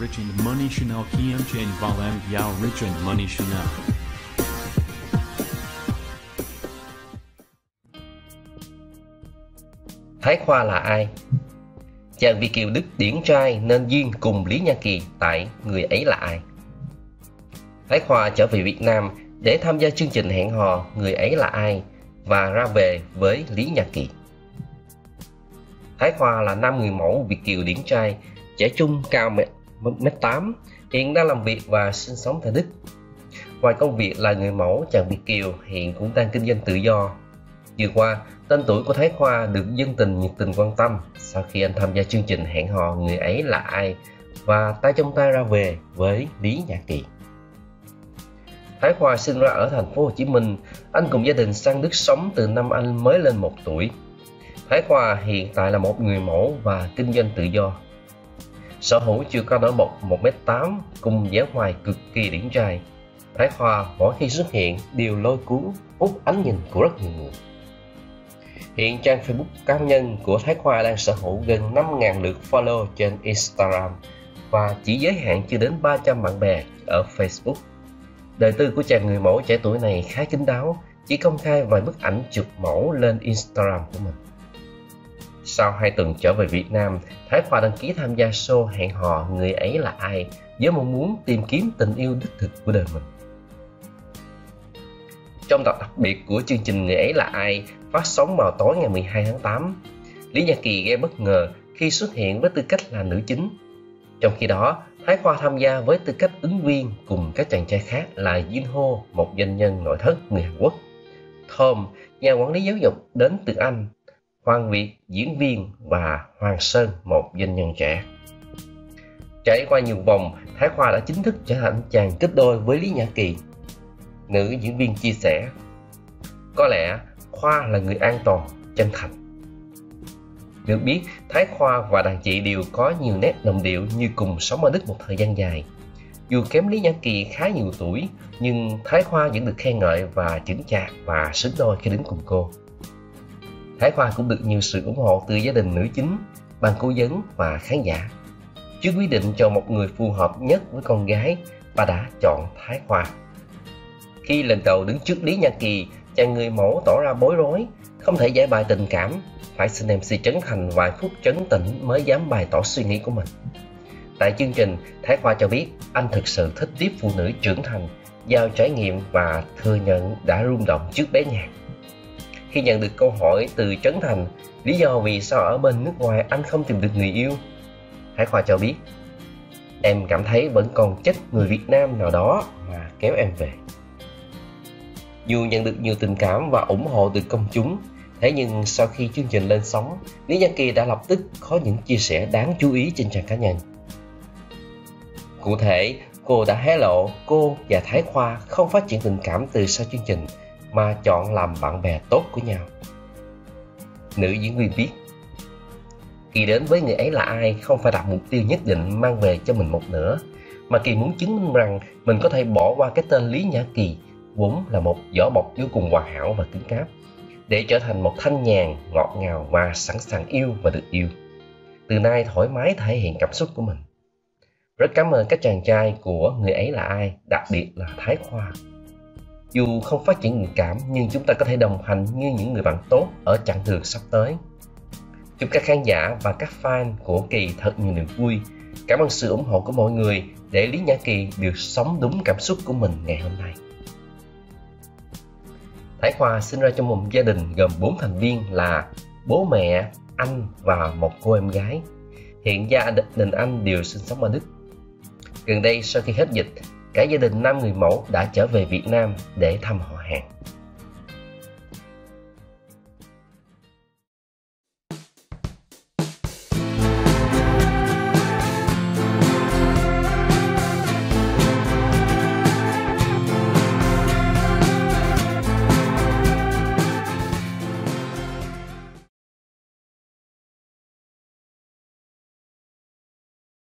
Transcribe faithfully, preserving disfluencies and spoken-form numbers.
Richard Money Chanel khi em trên vào em giao Richard Money Chanel. Thái Khoa là ai? Chàng Việt kiều Đức điển trai nên duyên cùng Lý Nhã Kỳ tại Người Ấy Là Ai. Thái Khoa trở về Việt Nam để tham gia chương trình hẹn hò Người Ấy Là Ai và ra về với Lý Nhã Kỳ. Thái Khoa là nam người mẫu Việt kiều điển trai, trẻ trung, cao một mét tám, hiện đang làm việc và sinh sống tại Đức. Ngoài công việc là người mẫu, chàng Việt kiều hiện cũng đang kinh doanh tự do. Vừa qua, tên tuổi của Thái Khoa được dân tình nhiệt tình quan tâm sau khi anh tham gia chương trình hẹn hò Người Ấy Là Ai và tay trong tay ra về với Lý Nhã Kỳ. Thái Khoa sinh ra ở thành phố Hồ Chí Minh, anh cùng gia đình sang Đức sống từ năm anh mới lên một tuổi. Thái Khoa hiện tại là một người mẫu và kinh doanh tự do. Sở hữu chiều cao nổi bật một mét tám cùng vẻ ngoài cực kỳ điển trai. Thái Khoa mỗi khi xuất hiện đều lôi cuốn hút ánh nhìn của rất nhiều người. Hiện trang Facebook cá nhân của Thái Khoa đang sở hữu gần năm nghìn lượt follow trên Instagram và chỉ giới hạn chưa đến ba trăm bạn bè ở Facebook. Đời tư của chàng người mẫu trẻ tuổi này khá kín đáo, chỉ công khai vài bức ảnh chụp mẫu lên Instagram của mình. Sau hai tuần trở về Việt Nam, Thái Khoa đăng ký tham gia show hẹn hò Người Ấy Là Ai với mong muốn tìm kiếm tình yêu đích thực của đời mình. Trong tập đặc biệt của chương trình Người Ấy Là Ai phát sóng vào tối ngày mười hai tháng tám, Lý Nhã Kỳ gây bất ngờ khi xuất hiện với tư cách là nữ chính. Trong khi đó, Thái Khoa tham gia với tư cách ứng viên cùng các chàng trai khác là Jin Ho, một doanh nhân nội thất người Hàn Quốc, Tom, nhà quản lý giáo dục đến từ Anh, Hoàng Việt, diễn viên và Hoàng Sơn, một doanh nhân trẻ. Trải qua nhiều vòng, Thái Khoa đã chính thức trở thành chàng kết đôi với Lý Nhã Kỳ. Nữ diễn viên chia sẻ, có lẽ Khoa là người an toàn, chân thành. Được biết, Thái Khoa và đàn chị đều có nhiều nét đồng điệu như cùng sống ở Đức một thời gian dài. Dù kém Lý Nhã Kỳ khá nhiều tuổi, nhưng Thái Khoa vẫn được khen ngợi và chững chạc và xứng đôi khi đến cùng cô. Thái Khoa cũng được nhiều sự ủng hộ từ gia đình nữ chính, ban cố vấn và khán giả. Trước quyết định chọn một người phù hợp nhất với con gái, bà đã chọn Thái Khoa. Khi lần đầu đứng trước Lý Nhã Kỳ, chàng người mẫu tỏ ra bối rối, không thể giải bày tình cảm, phải xin em xê Trấn Thành vài phút trấn tĩnh mới dám bày tỏ suy nghĩ của mình. Tại chương trình, Thái Khoa cho biết anh thực sự thích tiếp phụ nữ trưởng thành, giao trải nghiệm và thừa nhận đã rung động trước bé nhạc. Khi nhận được câu hỏi từ Trấn Thành, lý do vì sao ở bên nước ngoài anh không tìm được người yêu, Thái Khoa cho biết, em cảm thấy vẫn còn trách người Việt Nam nào đó mà kéo em về. Dù nhận được nhiều tình cảm và ủng hộ từ công chúng, thế nhưng sau khi chương trình lên sóng, Lý Nhã Kỳ đã lập tức có những chia sẻ đáng chú ý trên trang cá nhân. Cụ thể, cô đã hé lộ cô và Thái Khoa không phát triển tình cảm từ sau chương trình, mà chọn làm bạn bè tốt của nhau. Nữ diễn viên viết, Kỳ đến với Người Ấy Là Ai không phải đặt mục tiêu nhất định mang về cho mình một nửa, mà Kỳ muốn chứng minh rằng mình có thể bỏ qua cái tên Lý Nhã Kỳ, vốn là một vỏ bọc vô cùng hoàn hảo và cứng cáp, để trở thành một thanh nhàn, ngọt ngào và sẵn sàng yêu và được yêu. Từ nay thoải mái thể hiện cảm xúc của mình. Rất cảm ơn các chàng trai của Người Ấy Là Ai, đặc biệt là Thái Khoa. Dù không phát triển tình cảm nhưng chúng ta có thể đồng hành như những người bạn tốt ở chặng đường sắp tới. Chúc các khán giả và các fan của Kỳ thật nhiều niềm vui. Cảm ơn sự ủng hộ của mọi người để Lý Nhã Kỳ được sống đúng cảm xúc của mình ngày hôm nay. Thái Khoa sinh ra trong một gia đình gồm bốn thành viên là bố mẹ, anh và một cô em gái. Hiện gia đình anh đều sinh sống ở Đức. Gần đây sau khi hết dịch, cả gia đình nam người mẫu đã trở về Việt Nam để thăm họ hàng.